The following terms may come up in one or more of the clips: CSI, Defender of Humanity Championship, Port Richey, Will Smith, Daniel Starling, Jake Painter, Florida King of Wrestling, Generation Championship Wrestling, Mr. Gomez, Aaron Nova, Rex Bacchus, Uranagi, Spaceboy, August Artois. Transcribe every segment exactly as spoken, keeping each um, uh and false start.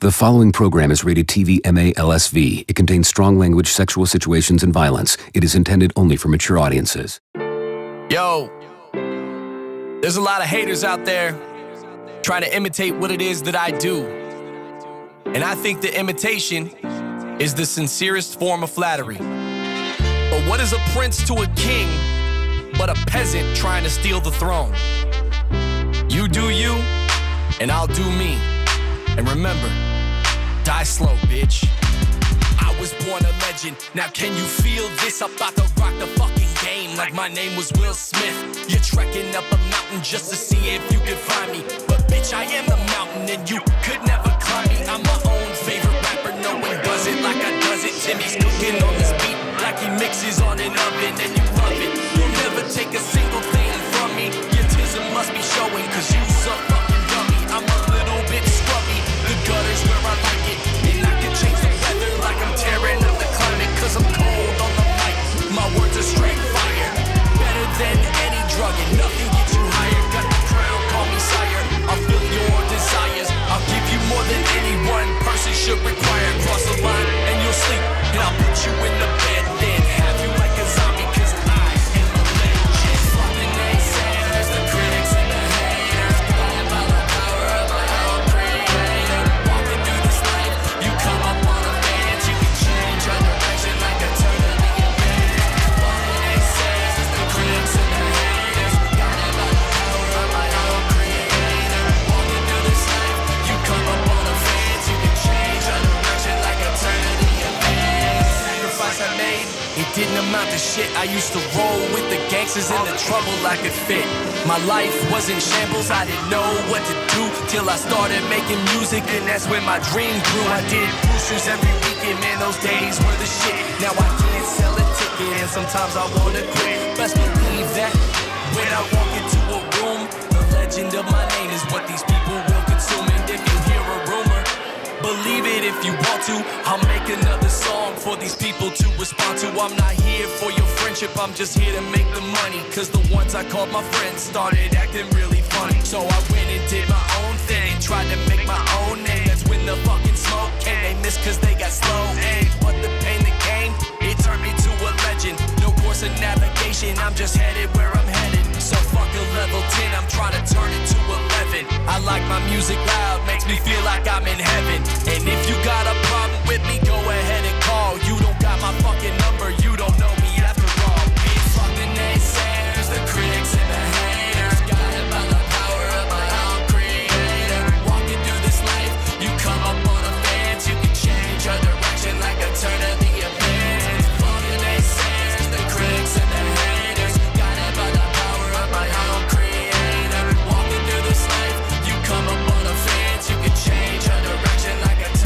The following program is rated T V M A L S V. It contains strong language, sexual situations, and violence. It is intended only for mature audiences. Yo, there's a lot of haters out there trying to imitate what it is that I do. And I think that imitation is the sincerest form of flattery. But what is a prince to a king but a peasant trying to steal the throne? You do you, and I'll do me. And remember, die slow, bitch. I was born a legend. Now can you feel this? I'm about to rock the fucking game like my name was Will Smith. You're trekking up a mountain just to see if you can find me. But bitch, I am the mountain and you could never climb me. I'm my own favorite rapper. No one does it like I does it. Timmy's cooking on this beat like he mixes on an oven, and you love it. You'll never take a single thing from me. Your tism must be showing, cause you suck fucking dummy. I'm a little bit scrubby. The gutter's where I like it. And I can change the weather like I'm tearing up the climate. Cause I'm cold on the mic. My words are straight fire. Better than any drug, and nothing gets you higher. Got the crown, call me sire. I'll fill your desires. I'll give you more than any one person should require. Cross the line and you'll sleep, and I'll put you in the bed. Then have you like a zombie, cause I am a legend. Fuck the naysayers, the critics and the haters. Blinded by the power of my own creator. Walking through this life, you come up on a fan. You can change your direction like a turtle in your bed. Fuck the naysayers, the critics and the haters. Blinded by the power of my own creator. Walking through this life, you come up on a fan. You can change your direction like a turtle in your bed. Sacrifice I made, it didn't amount to shit. I used to roll with the gangsters and the trouble I could fit. My life was in shambles, I didn't know what to do till I started making music, and that's when my dream grew. I did push-ups every weekend, man, those days were the shit. Now I can't sell a ticket, and sometimes I wanna quit. Best believe that when I walk into a room, the legend of my name is what these people will consume. And if you hear a rumor, believe it if you want to. I'll make another song for these people to respond to. I'm not here for your friendship, I'm just here to make the money. Cause the ones I called my friends started acting really funny. So I went and did my own thing, tried to make my own name. That's when the fucking smoke came. They missed cause they got slow aim. But the pain that came, it turned me to a legend. No course of navigation, I'm just headed where I'm headed. So fuck a level ten, I'm trying to turn it to eleven. I like my music loud, makes me feel like I'm in heaven. And if you got a problem with me, go ahead and call. You don't got my fucking number, you don't know me after all. Bitch, fuck the naysayers, the critics and the haters. Guided by the power of my own creator. Walking through this life, you come up on a fence. You can change your direction like a turn of the event. Fuck the naysayers, the critics and the haters. Guided by the power of my own creator. Walking through this life, you come up on a fence. You can change your direction like eternity.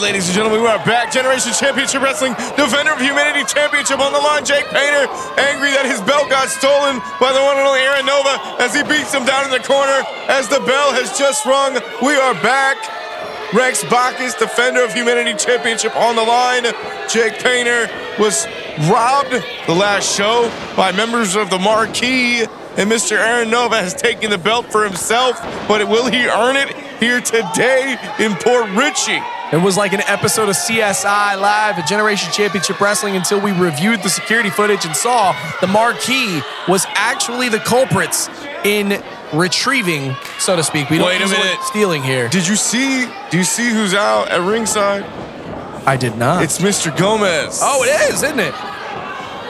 right, ladies and gentlemen, we are back. Generation Championship Wrestling, Defender of Humanity Championship on the line. Jake Painter, angry that his belt got stolen by the one and only Aaron Nova as he beats him down in the corner as the bell has just rung. We are back. Rex Bacchus, Defender of Humanity Championship on the line. Jake Painter was robbed the last show by members of the Marquee, and Mister Aaron Nova has taken the belt for himself, but will he earn it here today in Port Richey? It was like an episode of C S I Live at Generation Championship Wrestling until we reviewed the security footage and saw the Marquee was actually the culprits in retrieving, so to speak. We don't Wait a minute. Stealing here. Did you see, do you see who's out at ringside? I did not. It's Mister Gomez. Oh, it is, isn't it?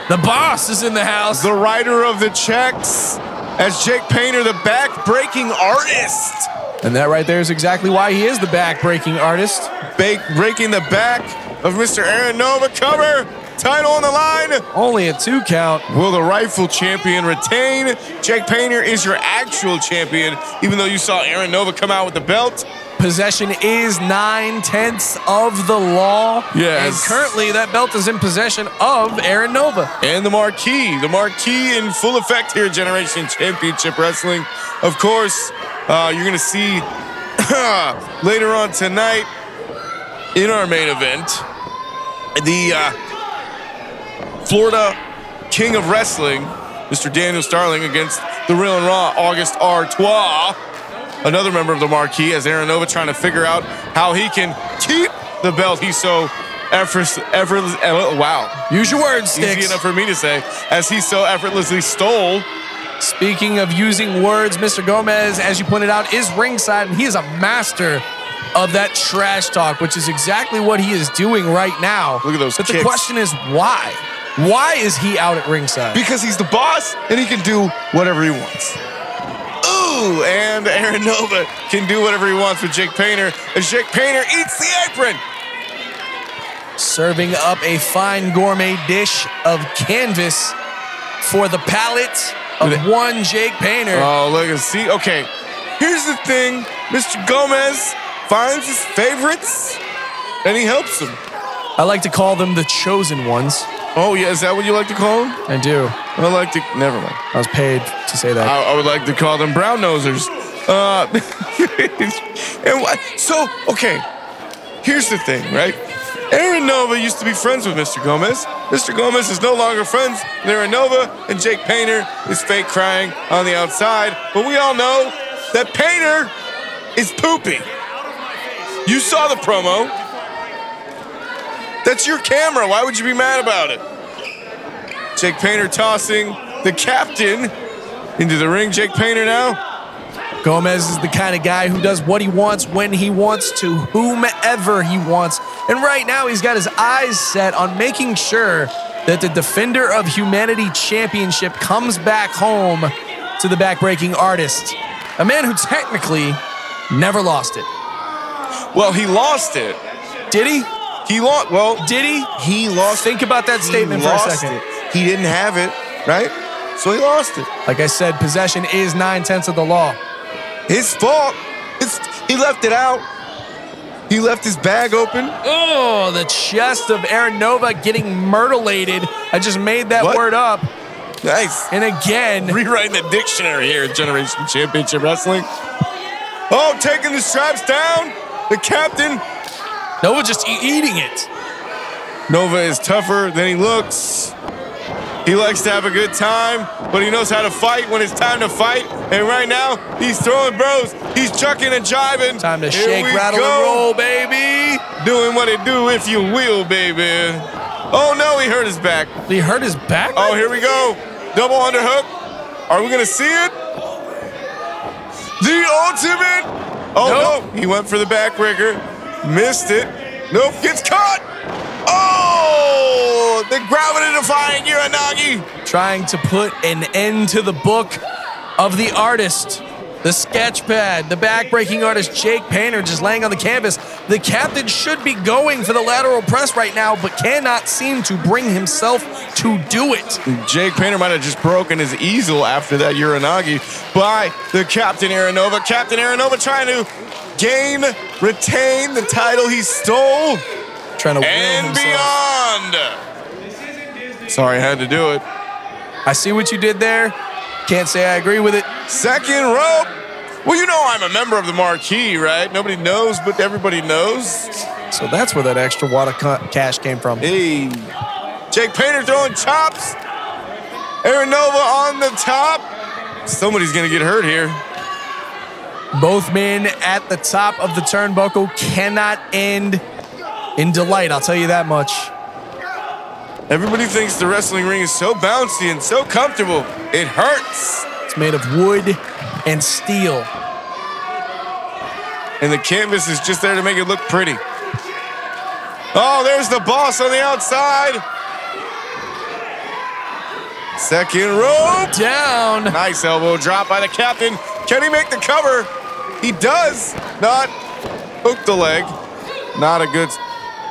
The boss is in the house. The writer of the checks as Jake Painter, the back-breaking artist. And that right there is exactly why he is the back-breaking artist. Ba- breaking the back of Mister Aaron Nova. Cover. Title on the line. Only a two count. Will the rightful champion retain? Jake Painter is your actual champion, even though you saw Aaron Nova come out with the belt. Possession is nine-tenths of the law. Yes. And currently that belt is in possession of Aaron Nova. And the Marquee. The Marquee in full effect here at Generation Championship Wrestling. Of course, uh, you're going to see later on tonight in our main event, the uh, Florida King of Wrestling, Mister Daniel Starling, against the Real and Raw August Artois. Another member of the Marquee, as Aaron Nova trying to figure out how he can keep the belt he so effortless, effortless, wow. Use your words, Sticks. Easy enough for me to say, as he so effortlessly stole. Speaking of using words, Mister Gomez, as you pointed out, is ringside, and he is a master of that trash talk, which is exactly what he is doing right now. Look at those but kicks. The question is, why? Why is he out at ringside? Because he's the boss, and he can do whatever he wants. Ooh, and Aaron Nova can do whatever he wants with Jake Painter as Jake Painter eats the apron. Serving up a fine gourmet dish of canvas for the palate of one Jake Painter. Oh, look and see. Okay, here's the thing. Mister Gomez finds his favorites and he helps them. I like to call them the chosen ones. Oh, yeah, is that what you like to call them? I do. I like to, never mind. I was paid to say that. I, I would like to call them brown nosers. Uh, and what, so, okay, here's the thing, right? Aaron Nova used to be friends with Mister Gomez. Mister Gomez is no longer friends with Aaron Nova, and Jake Painter is fake crying on the outside. But we all know that Painter is pooping. You saw the promo. That's your camera. Why would you be mad about it? Jake Painter tossing the captain into the ring. Jake Painter now. Gomez is the kind of guy who does what he wants, when he wants, to whomever he wants. And right now he's got his eyes set on making sure that the Defender of Humanity Championship comes back home to the back-breaking artist. A man who technically never lost it. Well, he lost it. Did he? He lost, well. Did he? He lost. Think about that statement for a second. It. He didn't have it, right? So he lost it. Like I said, possession is nine-tenths of the law. His fault. It's, he left it out. He left his bag open. Oh, the chest of Aaron Nova getting myrtleated. I just made that what? word up. Nice. And again. Rewriting the dictionary here at Generation Championship Wrestling. Oh, taking the straps down. The captain. Nova just e eating it. Nova is tougher than he looks. He likes to have a good time, but he knows how to fight when it's time to fight. And right now, he's throwing bros. He's chucking and jiving. Time to Here shake, rattle, go. and roll, baby. Doing what it do, if you will, baby. Oh, no, he hurt his back. He hurt his back? Oh, here we go. Double underhook. Are we going to see it? The ultimate. Oh, nope. no. He went for the backbreaker. Missed it. Nope, gets caught. Oh, the gravity-defying Uranagi. Trying to put an end to the book of the artist. The sketch pad, the back-breaking artist, Jake Painter, just laying on the canvas. The captain should be going for the lateral press right now, but cannot seem to bring himself to do it. Jake Painter might have just broken his easel after that Uranagi by the captain, Aaron Nova. Captain Aaron Nova trying to gain, retain the title he stole, trying to and beyond. Sorry, I had to do it. I see what you did there. Can't say I agree with it. Second rope. Well, you know I'm a member of the Marquee, right? Nobody knows, but everybody knows. So that's where that extra wad of cash came from. Hey, Jake Painter throwing chops. Aaron Nova on the top. Somebody's gonna get hurt here. Both men at the top of the turnbuckle cannot end in delight, I'll tell you that much. Everybody thinks the wrestling ring is so bouncy and so comfortable. It hurts. It's made of wood and steel. And the canvas is just there to make it look pretty. Oh, there's the boss on the outside. Second rope. Down. Nice elbow drop by the captain. Can he make the cover? He does not. Hook the leg. Not a good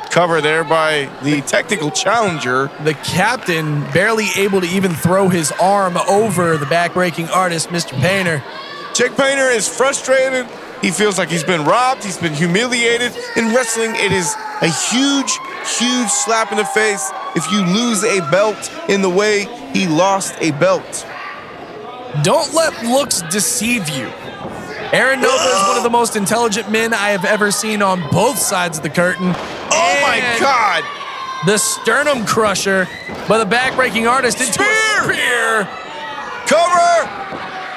cover there by the technical challenger. The captain barely able to even throw his arm over the back-breaking artist, Mister Painter. Jake Painter is frustrated. He feels like he's been robbed. He's been humiliated. In wrestling, it is a huge, huge slap in the face if you lose a belt in the way he lost a belt. Don't let looks deceive you. Aaron Nova is one of the most intelligent men I have ever seen on both sides of the curtain. Oh my God! The sternum crusher by the back-breaking artist. Spear! Into a spear. Cover!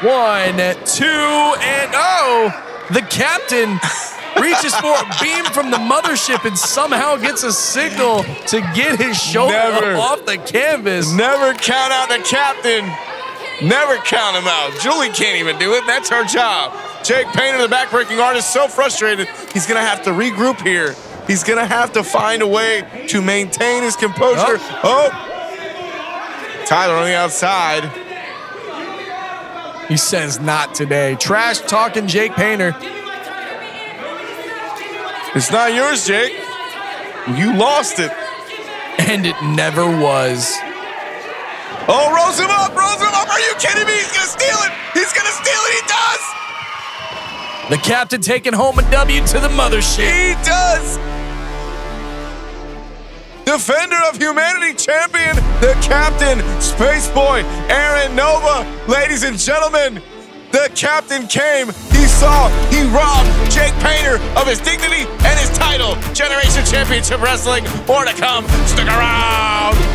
One, two, and oh! The captain reaches for a beam from the mothership and somehow gets a signal to get his shoulder never, off the canvas. Never count out the captain. Never count him out. Julie can't even do it. That's her job. Jake Painter, the back-breaking artist, so frustrated. He's going to have to regroup here. He's going to have to find a way to maintain his composure. Oh. oh. Tyler on the outside. He says not today. Trash talking Jake Painter. It's not yours, Jake. You lost it. And it never was. Oh, rolls him up, rolls him up. Are you kidding me? He's going to steal it. He's going to steal it. He does. The captain taking home a W to the mothership. He does. Defender of Humanity Champion, the captain, Spaceboy, Aaron Nova. Ladies and gentlemen, the captain came. He saw, he robbed Jake Painter of his dignity and his title. Generation Championship Wrestling, more to come. Stick around.